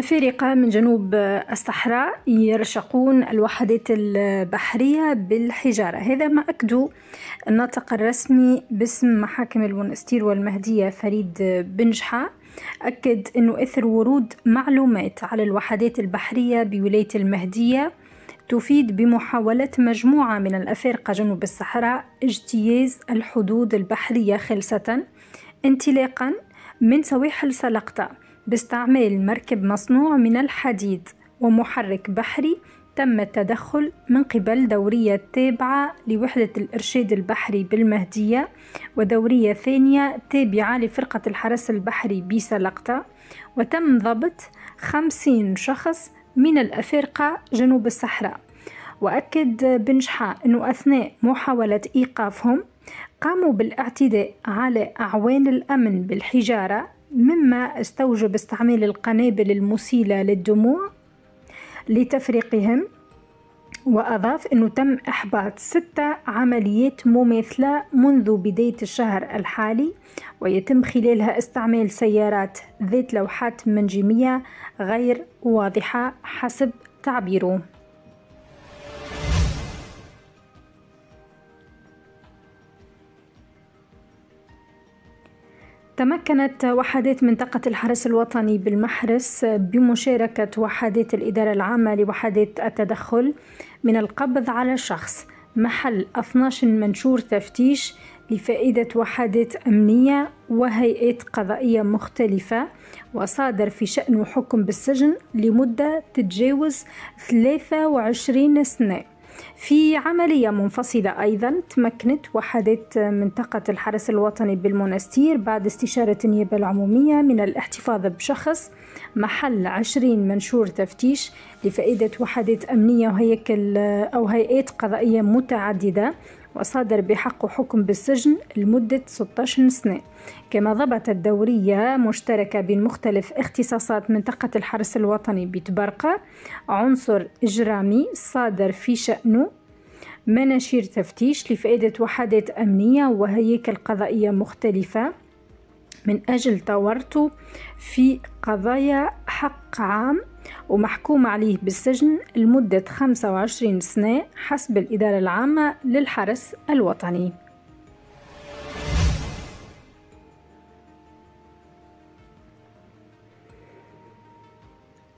أفارقة من جنوب الصحراء يرشقون الوحدات البحرية بالحجارة، هذا ما أكده الناطق الرسمي باسم محاكم المنستير والمهدية فريد بنجحا. أكد أنه إثر ورود معلومات على الوحدات البحرية بولاية المهدية تفيد بمحاولة مجموعة من الأفارقة جنوب الصحراء اجتياز الحدود البحرية خالصة انطلاقا من سواحل سلقطة باستعمال مركب مصنوع من الحديد ومحرك بحري تم التدخل من قبل دورية تابعة لوحدة الإرشاد البحري بالمهدية ودورية ثانية تابعة لفرقة الحرس البحري بسلقطة، وتم ضبط 50 شخص من الأفارقة جنوب الصحراء. وأكد بنجحا أنه أثناء محاولة إيقافهم قاموا بالاعتداء على أعوان الأمن بالحجارة، مما استوجب استعمال القنابل المسيلة للدموع لتفريقهم. وأضاف أنه تم إحباط 6 عمليات مماثلة منذ بداية الشهر الحالي، ويتم خلالها استعمال سيارات ذات لوحات منجمية غير واضحة حسب تعبيره. تمكنت وحدات منطقة الحرس الوطني بالمحرس بمشاركة وحدات الإدارة العامة لوحدات التدخل من القبض على شخص محل 12 منشور تفتيش لفائدة وحدات أمنية وهيئات قضائية مختلفة، وصادر في شأنه حكم بالسجن لمدة تتجاوز 23 سنة. في عملية منفصلة أيضا تمكنت وحدات منطقة الحرس الوطني بالمنستير بعد استشارة النيابة العمومية من الاحتفاظ بشخص محل 20 منشور تفتيش لفائدة وحدات أمنية وهيكل أو هيئات قضائية متعددة، وصادر بحقه حكم بالسجن لمدة 16 سنة. كما ضبطت دورية مشتركة بين مختلف اختصاصات منطقة الحرس الوطني بتبرقة عنصر إجرامي صادر في شأنه مناشير تفتيش لفائدة وحدات أمنية وهيكل قضائية مختلفة من أجل تورطه في قضايا حق عام، ومحكوم عليه بالسجن لمدة 25 سنة حسب الإدارة العامة للحرس الوطني.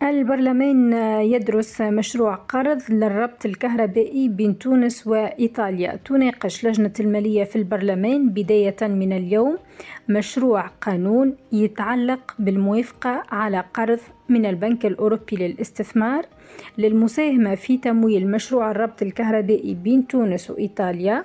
البرلمان يدرس مشروع قرض للربط الكهربائي بين تونس وإيطاليا. تناقش لجنة المالية في البرلمان بداية من اليوم مشروع قانون يتعلق بالموافقة على قرض من البنك الأوروبي للاستثمار للمساهمة في تمويل مشروع الربط الكهربائي بين تونس وإيطاليا،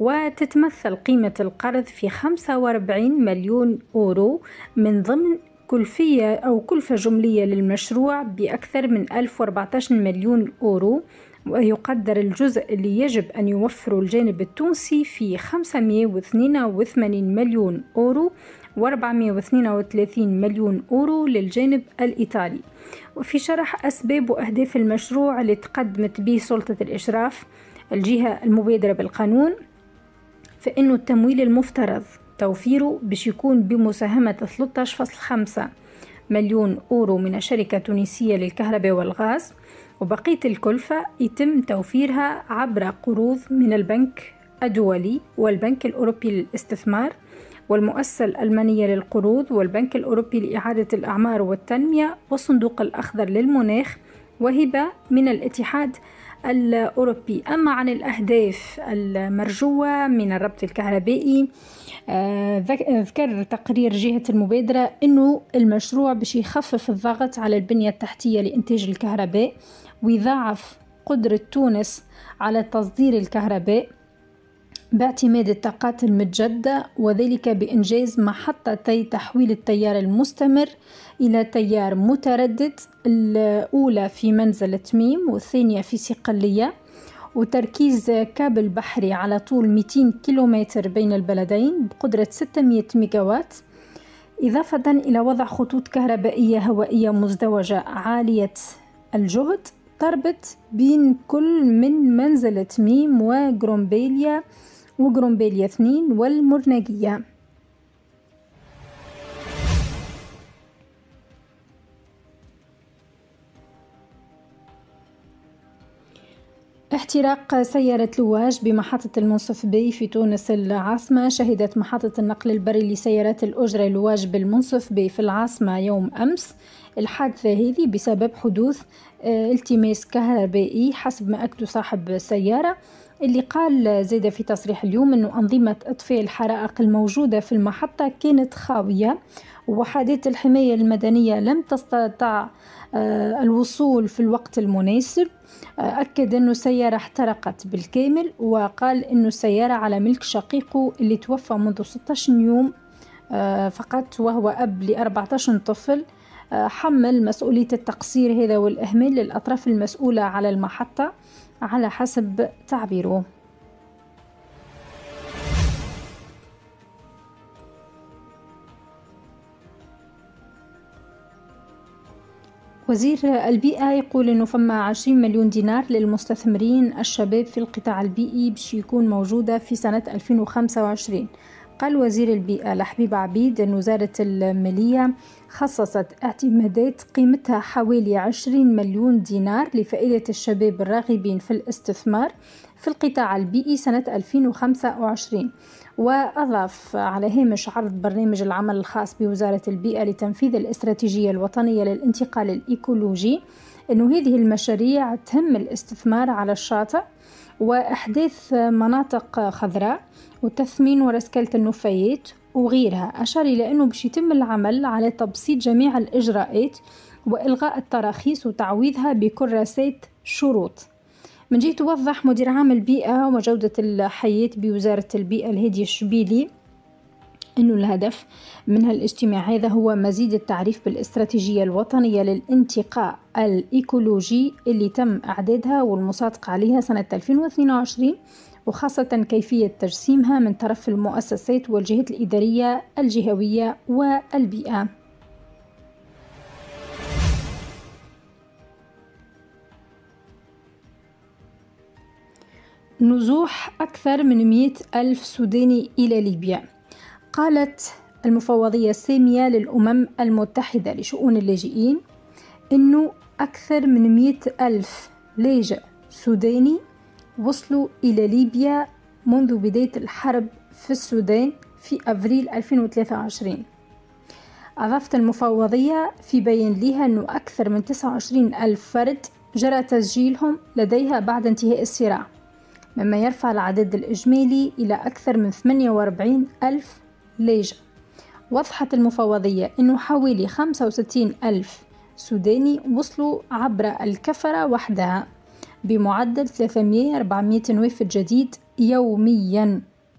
وتتمثل قيمة القرض في 45 مليون أورو من ضمن كلفية أو كلفة جملية للمشروع بأكثر من 1014 مليون أورو، ويقدر الجزء اللي يجب أن يوفره الجانب التونسي في 582 مليون أورو و432 مليون أورو للجانب الإيطالي. وفي شرح أسباب وأهداف المشروع اللي تقدمت به سلطة الإشراف الجهة المبادرة بالقانون، فإنه التمويل المفترض توفيره باش يكون بمساهمة 13.5 مليون أورو من الشركة التونسية للكهرباء والغاز، وبقية الكلفة يتم توفيرها عبر قروض من البنك الدولي والبنك الأوروبي للاستثمار والمؤسسة الألمانية للقروض والبنك الأوروبي لإعادة الأعمار والتنمية والصندوق الأخضر للمناخ وهبة من الاتحاد الأوروبي. أما عن الأهداف المرجوة من الربط الكهربائي، ذكر تقرير جهة المبادرة أنه المشروع باش يخفف الضغط على البنية التحتية لإنتاج الكهرباء ويضاعف قدرة تونس على تصدير الكهرباء باعتماد الطاقات المتجدة، وذلك بإنجاز محطتي تحويل التيار المستمر إلى تيار متردد، الأولى في منزل تميم والثانية في صقلية، وتركيز كابل بحري على طول 200 كيلومتر بين البلدين بقدرة 600 ميجاوات، إضافة إلى وضع خطوط كهربائية هوائية مزدوجة عالية الجهد تربط بين كل من منزل تميم وجرومبيليا 2 والمرناقية. احتراق سيارة لواج بمحطة المنصف بي في تونس العاصمة. شهدت محطة النقل البري لسيارات الأجرة لواج بالمنصف بي في العاصمة يوم أمس الحادثة هذه بسبب حدوث التماس كهربائي حسب ما أكد صاحب السيارة، اللي قال زيد في تصريح اليوم أنه أنظمة إطفاء الحرائق الموجودة في المحطة كانت خاوية، ووحدات الحماية المدنية لم تستطع الوصول في الوقت المناسب. أكد أنه السيارة احترقت بالكامل، وقال أنه السيارة على ملك شقيقه اللي توفى منذ 16 يوم فقط، وهو أب ل 14 طفل. حمل مسؤولية التقصير هذا والإهمال للأطراف المسؤولة على المحطة على حسب تعبيره. وزير البيئة يقول أنه فما 20 مليون دينار للمستثمرين الشباب في القطاع البيئي باش يكون موجودة في سنة 2025. قال وزير البيئة لحبيب عبيد أن وزارة المالية خصصت اعتمادات قيمتها حوالي 20 مليون دينار لفائدة الشباب الراغبين في الاستثمار في القطاع البيئي سنة 2025. وأضاف على هامش عرض برنامج العمل الخاص بوزارة البيئة لتنفيذ الاستراتيجية الوطنية للانتقال الإيكولوجي أن هذه المشاريع تهم الاستثمار على الشاطئ وإحداث مناطق خضراء والتثمين ورسكلة النفايات وغيرها. أشار إلى أنه باش يتم العمل على تبسيط جميع الإجراءات وإلغاء التراخيص وتعويضها بكراسات شروط. من جهة توضح مدير عام البيئة وجودة الحياة بوزارة البيئة الهادي الشبيلي أنه الهدف من هالاجتماع هذا هو مزيد التعريف بالاستراتيجية الوطنية للانتقاء الإيكولوجي اللي تم إعدادها والمصادقة عليها سنة 2022، وخاصة كيفية تجسيمها من طرف المؤسسات والجهات الإدارية الجهوية والبيئة. نزوح أكثر من 100,000 سوداني إلى ليبيا. قالت المفوضية السامية للأمم المتحدة لشؤون اللاجئين أنه أكثر من 100,000 لاجئ سوداني وصلوا إلى ليبيا منذ بداية الحرب في السودان في أفريل 2023. أضافت المفوضية في بيان لها أنه أكثر من 29,000 فرد جرى تسجيلهم لديها بعد انتهاء الصراع، مما يرفع العدد الإجمالي إلى أكثر من 48,000 لاجئ. وضحت المفوضية أنه حوالي 65,000 سوداني وصلوا عبر الكفرة وحدها بمعدل 300-400 وافد جديد يومياً.